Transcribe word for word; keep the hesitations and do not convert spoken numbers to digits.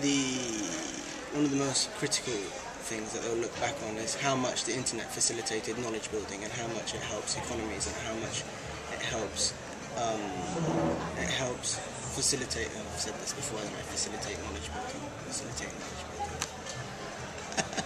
the one of the most critical things that they'll look back on is how much the internet facilitated knowledge building and how much it helps economies and how much it helps um, it helps facilitate. I've said this before, I facilitate knowledge building, facilitate knowledge building.